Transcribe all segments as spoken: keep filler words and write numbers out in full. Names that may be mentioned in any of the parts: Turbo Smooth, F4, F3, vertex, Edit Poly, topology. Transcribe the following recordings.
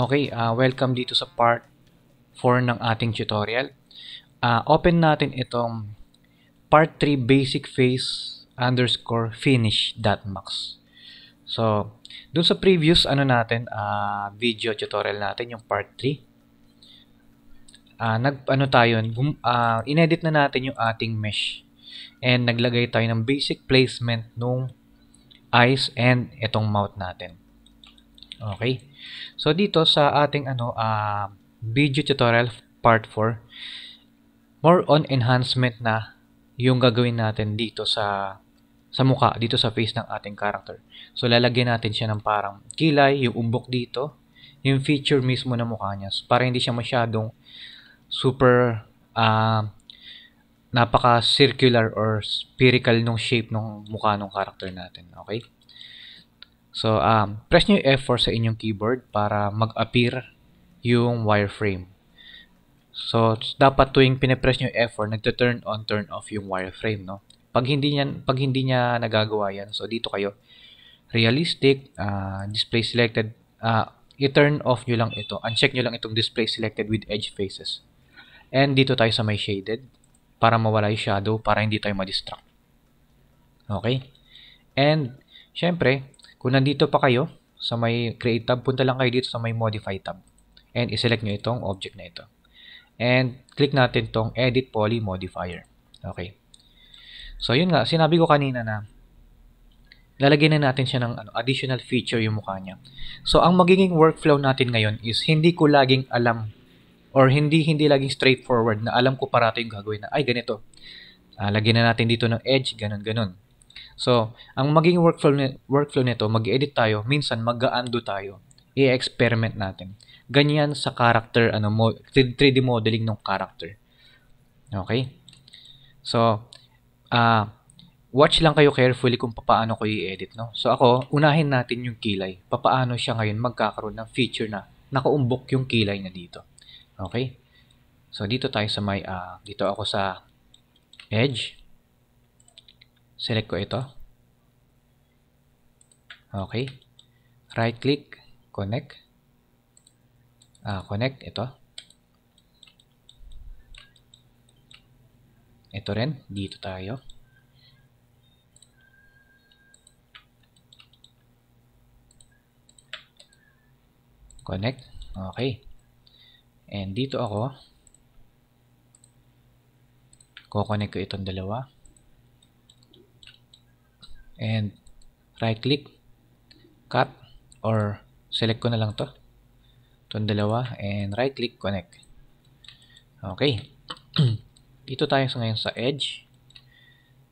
Okay, uh, welcome dito sa part four ng ating tutorial. Uh, open natin itong part three basic phase underscore finish dot max. So, dun sa previous ano natin, uh, video tutorial natin, yung part three. Uh, nag, ano tayo, uh, inedit na natin yung ating mesh. And naglagay tayo ng basic placement nung eyes and itong mouth natin. Okay. So, dito sa ating ano, uh, video tutorial part four, more on enhancement na yung gagawin natin dito sa sa mukha, dito sa face ng ating character. So, lalagyan natin siya ng parang kilay, yung umbok dito, yung feature mismo ng mukha niya. So, para hindi siya masyadong super uh, napaka-circular or spherical nung shape ng mukha ng character natin. Okay? So, um, press nyo yung F four sa inyong keyboard para mag-appear yung wireframe. So, dapat tuwing pinapress nyo yung F four, nagta-turn on, turn off yung wireframe, no? Pag hindi niya, pag hindi niya nagagawa yan, so dito kayo, realistic, uh, display selected, uh, i-turn off nyo lang ito, uncheck nyo lang itong display selected with edge faces. And dito tayo sa may shaded, para mawala yung shadow, para hindi tayo ma-distract. Okay? And, syempre, kung nandito pa kayo, sa may Create tab, punta lang kayo dito sa may Modify tab. And iselect nyo itong object na ito. And click natin itong Edit Poly Modifier. Okay. So, yun nga. Sinabi ko kanina na lalagyan na natin siya ng ano, additional feature yung mukha niya. So, ang magiging workflow natin ngayon is hindi ko laging alam or hindi hindi laging straightforward na alam ko parating gagawin na ay ganito. Ah, lagyan na natin dito ng edge, ganun, ganun. So, ang maging workflow, workflow nito, mag-edit tayo, minsan mag-undo tayo, i-experiment natin. Ganyan sa character, ano, three D modeling ng character. Okay? So, uh, watch lang kayo carefully kung paano ko i-edit, no? So, ako, unahin natin yung kilay. Paano siya ngayon magkakaroon ng feature na nakaumbok yung kilay na dito. Okay? So, dito tayo sa may, uh, dito ako sa edge. Select ko ito. Okay. Right click. Connect. Ah, connect. Ito. Ito rin. Dito tayo. Connect. Okay. And dito ako. Kukonect ko itong dalawa. And right click, cut, or select ko na lang to, itong dalawa, and right click, connect. Okay. Dito tayo sa ngayon sa edge.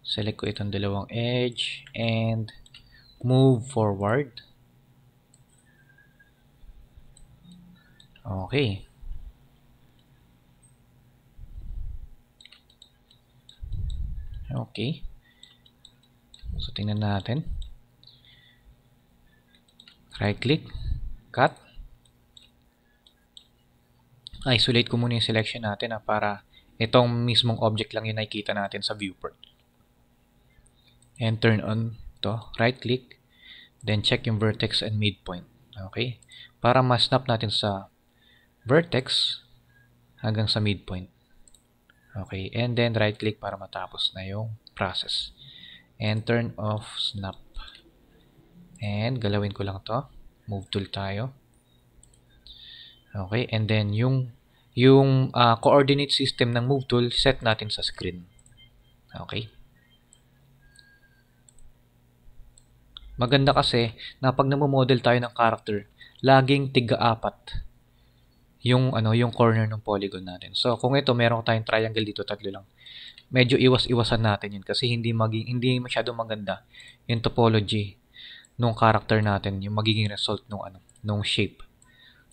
Select ko itong dalawang edge and move forward. Okay. Okay. So, tingnan natin. Right click, cut. Isolate ko muna yung selection natin ha, para itong mismong object lang yung nakikita natin sa viewport. And turn on to, right click, then check yung vertex and midpoint. Okay? Para ma-snap natin sa vertex hanggang sa midpoint. Okay, and then right click para matapos na yung process. And turn off snap. And galawin ko lang to. Move tool tayo. Okay, and then yung yung uh, coordinate system ng move tool set natin sa screen. Okay. Maganda kasi na pag namo-model tayo ng character, laging tiga-apat yung ano, yung corner ng polygon natin. So, kung ito meron tayong triangle dito, tatlo lang. Medyo iwas-iwasan natin yun kasi hindi maging hindi masyadong maganda yung topology nung character natin, yung magiging result nung ano, nung shape.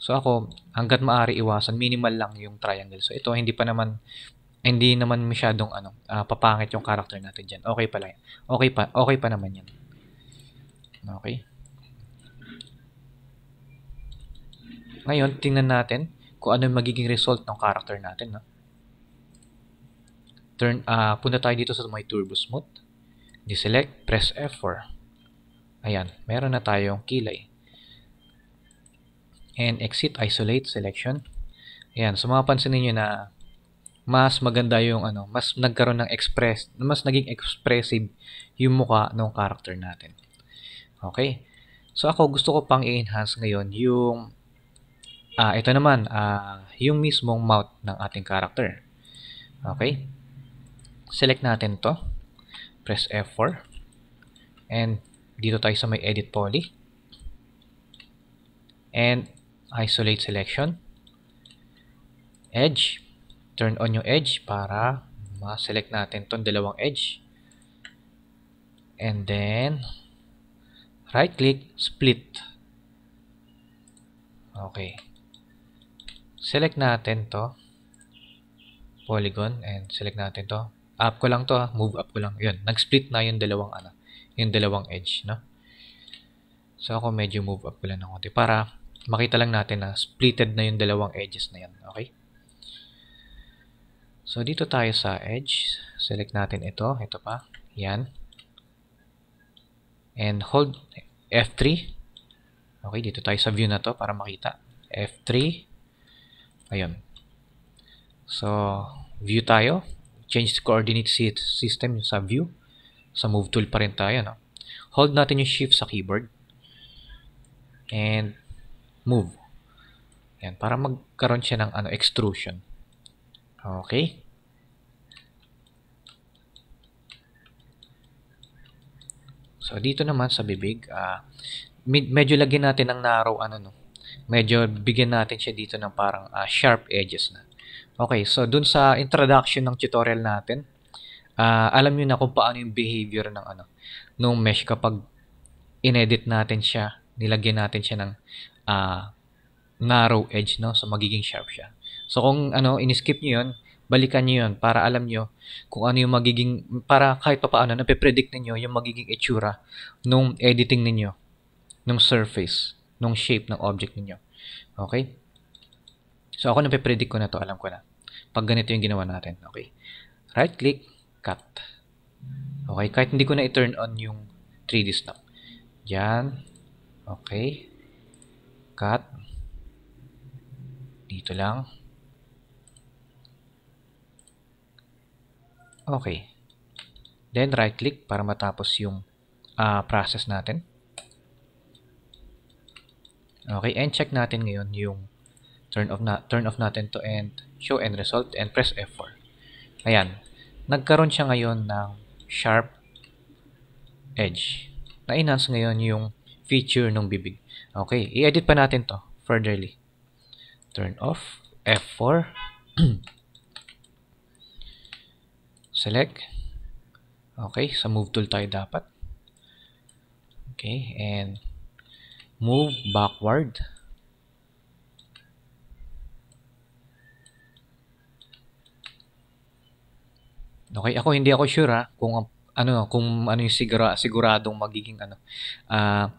So, ako hangga't maaari iwasan, minimal lang yung triangle. So, ito hindi pa naman hindi naman masyadong ano, uh, papangit yung character natin diyan. Okay pala yan. Okay pa, okay pa naman yan. Okay. Ngayon, tingnan natin kung ano yung magiging result ng character natin. No? Turn, uh, punta tayo dito sa may Turbo Smooth. Deselect, press F four. Ayan, meron na tayong kilay. and exit isolate selection. Ayan, so mapapansin niyo na mas maganda yung ano, mas nagkaroon ng express, mas naging expressive yung mukha ng character natin. Okay? So ako gusto ko pang i-enhance ngayon yung ah, ito naman, ah, yung mismong mouth ng ating character. Okay? Select natin to. Press F four. And dito tayo sa may Edit Poly. And isolate selection. Edge. Turn on yung edge para ma-select natin itong dalawang edge. And then, right-click, split. Okay. Select natin to polygon and select natin to. Up ko lang to, ha? Move up ko lang. Yun, nag-split na yung dalawang, ano, yung dalawang edge. No? So, ako medyo move up ko lang ng konti para makita lang natin na splitted na yung dalawang edges na yan. Okay? So, dito tayo sa edge. Select natin ito. Ito pa. Yan. And hold F three. Okay, dito tayo sa view na to para makita. F three. Ayun. So, view tayo. Change coordinate system sa view. Sa move tool pa rin tayo. No? Hold natin yung shift sa keyboard. And move. Yan, para magkaroon siya ng ano, extrusion. Okay. So, dito naman sa bibig, uh, med medyo lagyan natin ng narrow, ano, no? Medyo bigyan natin siya dito ng parang uh, sharp edges na. Okay, so dun sa introduction ng tutorial natin, uh, alam nyo na kung paano yung behavior ng, ano, nung mesh kapag inedit natin siya, nilagyan natin siya ng uh, narrow edge, no? So, magiging sharp siya. So, kung ano, in-skip nyo yun, balikan nyo yun para alam nyo kung ano yung magiging, para kahit pa paano, napipredict ninyo yung magiging itsura nung editing ninyo, nung surface, nung shape ng object ninyo. Okay? So, ako napipredict ko na to, alam ko na. Pag ganito yung ginawa natin. Okay? Right-click, cut. Okay? Kahit hindi ko na i-turn on yung three D snap. Yan. Okay. Cut. Dito lang. Okay. Then, right-click para matapos yung uh, process natin. Okay. And check natin ngayon yung turn off, na turn off natin to and show end result and press F four. Ayan. Nagkaroon siya ngayon ng sharp edge. Na-enhance ngayon yung feature ng bibig. Okay. I-edit pa natin to furtherly. Turn off. F four. Select. Okay, sa move tool tayo dapat. Okay, and move backward. Okay, ako hindi ako sure ha, kung ano kung ano yung sigura, siguradong magiging ano uh,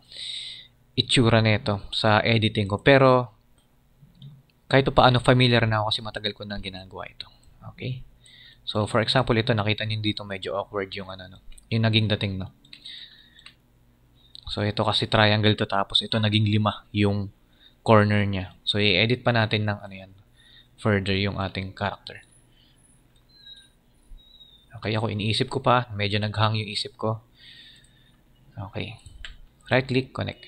itsura nito sa editing ko, pero kahit paano familiar na ako kasi matagal ko nang ginagawa ito. Okay? So, for example, ito, nakita nyo dito, medyo awkward yung, ano, no, yung naging dating, no? So, ito kasi triangle to, tapos ito naging lima yung corner niya. So, i-edit pa natin ng, ano yan, further yung ating character. Okay, ako iniisip ko pa, medyo naghang yung isip ko. Okay. Right-click, connect.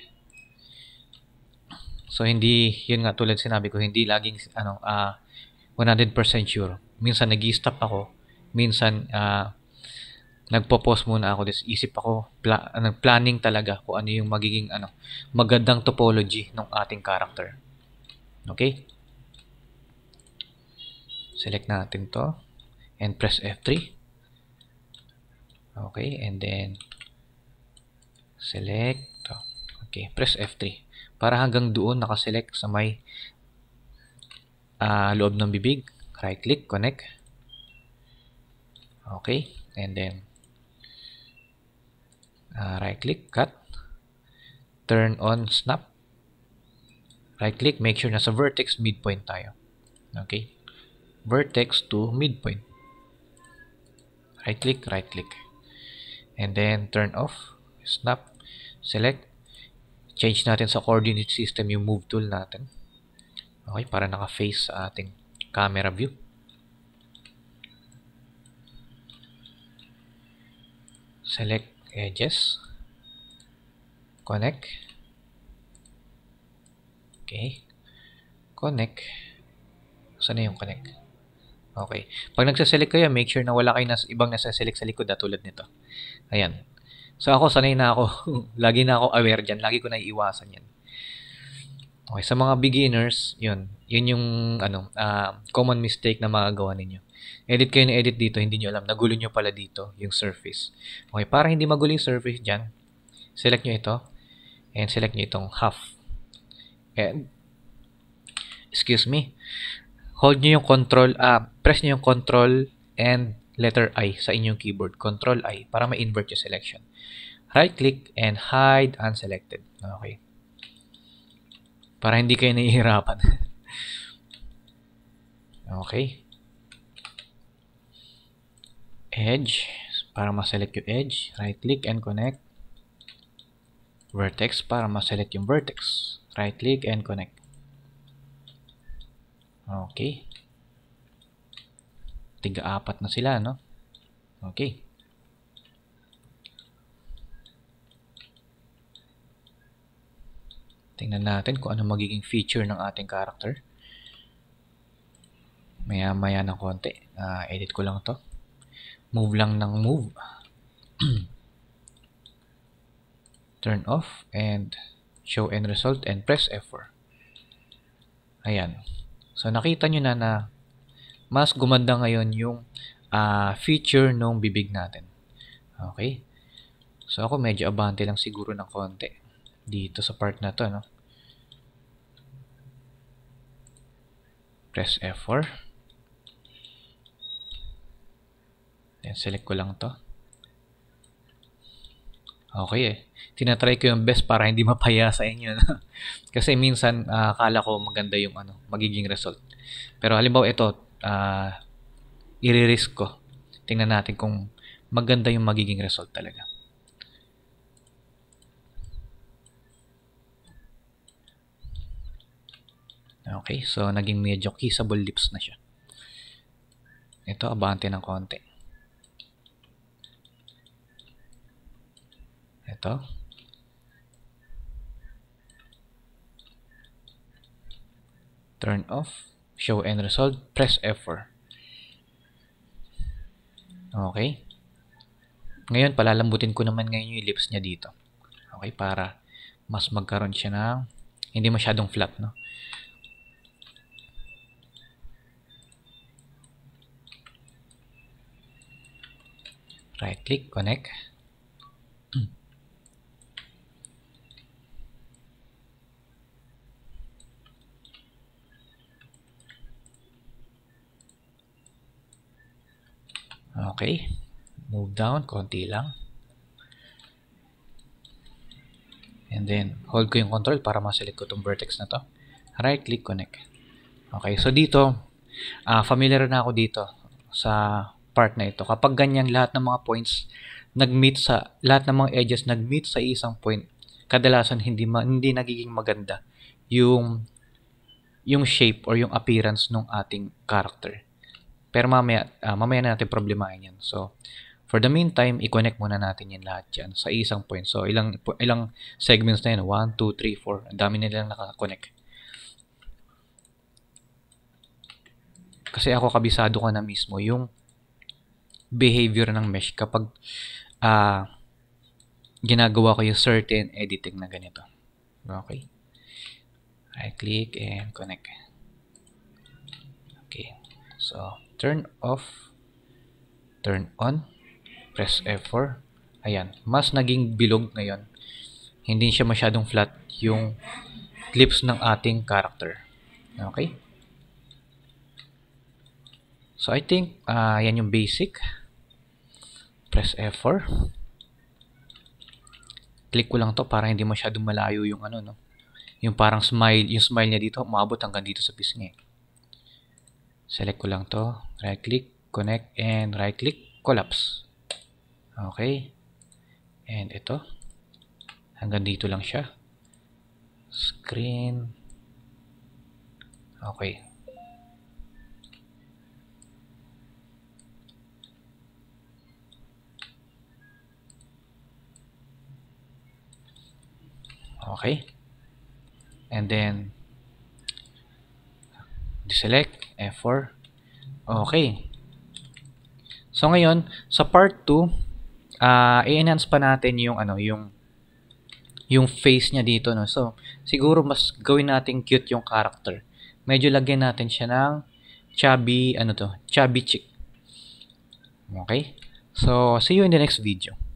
So, hindi, yun nga, tulad sinabi ko, hindi laging, ano, ah, uh, one hundred percent sure. Minsan nag-i-stop ako, minsan uh, nagpo-pause muna ako, this isip ako, pla planning talaga kung ano yung magiging ano, magandang topology ng ating character. Okay? Select natin to and press F three. Okay, and then select to. Okay, press F three. Para hanggang doon nakaselect sa may uh, loob ng bibig. Right-click, connect. Okay. And then, uh, right-click, cut. Turn on snap. Right-click, make sure nasa vertex, midpoint tayo. Okay. Vertex to midpoint. Right-click, right-click. And then, turn off, snap, select. Change natin sa coordinate system yung move tool natin. Okay, para naka-face sa ating camera view. Select edges. Connect. Okay. Connect. Saan na yung connect? Okay. Pag nagsaselect kayo, make sure na wala kayo nas ibang nasaselect sa likod na tulad nito. Ayan. So ako, sanay na ako. Lagi na ako aware dyan. Lagi ko na iiwasan yan. Okay. Sa mga beginners, yun. Yun yung ano, uh, common mistake na magagawa ninyo. Edit kayo na edit dito. Hindi nyo alam. Nagulo nyo pala dito yung surface. Okay. Para hindi magulo yung surface dyan, select nyo ito. And select nyo itong half. And, excuse me. Hold nyo yung control, uh, press nyo yung control and letter I sa inyong keyboard. Control I para ma-invert yung selection. Right click and hide unselected. Okay. Para hindi kayo nahihirapan. Okay. Edge. Para ma-select yung edge. Right click and connect. Vertex. Para ma-select yung vertex. Right click and connect. Okay. Tiga-apat na sila, no? Okay. Tingnan natin kung ano magiging feature ng ating character. Maya-maya ng konti. Uh, edit ko lang to. Move lang ng move. Turn off and show end result and press F four. Ayan. So, nakita nyo na na mas gumanda ngayon yung uh, feature ng bibig natin. Okay? So, ako medyo abante lang siguro ng konti dito sa part na to, no? Press F four. Then, select ko lang to. Okay eh. Tinatry ko yung best para hindi mapaya sa inyo. Kasi minsan, uh, akala ko maganda yung ano, magiging result. Pero halimbawa ito, uh, i-risk ko. Tingnan natin kung maganda yung magiging result talaga. Okay, so naging medyo kissable lips na siya. Ito, abante ng konti. Ito. Turn off. Show end result. Press F four. Okay. Ngayon, palalambutin ko naman ngayon yung lips niya dito. Okay, para mas magkaroon siya ng hindi masyadong flat, no? Right click, connect. Okay, move down, konti lang. And then, hold ko yung control para ma-select ko itong vertex na to. Right click, connect. Okay, so dito, uh, familiar na ako dito sa part na ito. Kapag ganyan lahat ng mga points, nag-meet sa, lahat ng mga edges nag-meet sa isang point, kadalasan hindi, ma hindi nagiging maganda yung, yung shape or yung appearance ng ating character. Pero mamaya, uh, mamaya na natin problemahin yan. So, for the meantime, i-connect muna natin yan lahat yan sa isang point. So, ilang ilang segments na yan. one, two, three, four. Ang dami nilang nakakonect. Kasi ako, kabisado ko na mismo yung behavior ng mesh kapag uh, ginagawa ko yung certain editing na ganito. Okay. Right-click and connect. Okay. So, turn off, turn on, press F four. Ayan, mas naging bilog ngayon. Hindi siya masyadong flat yung lips ng ating character. Okay? So, I think, uh, yan yung basic. Press F four. Click ko lang to para hindi masyadong malayo yung ano, no? Yung parang smile, yung smile niya dito, umabot hanggang dito sa pisngi. Select ko lang to, right click, connect, and right click, collapse. Okay. And ito. Hanggang dito lang siya. Screen. Okay. Okay. And then deselect, F four. Okay. So ngayon, sa part two, uh, i-enhance pa natin yung ano, yung yung face niya dito, no. So siguro mas gawin natin cute yung character. Medyo lagyan natin siya ng chubby, ano to, chubby chick. Okay? So see you in the next video.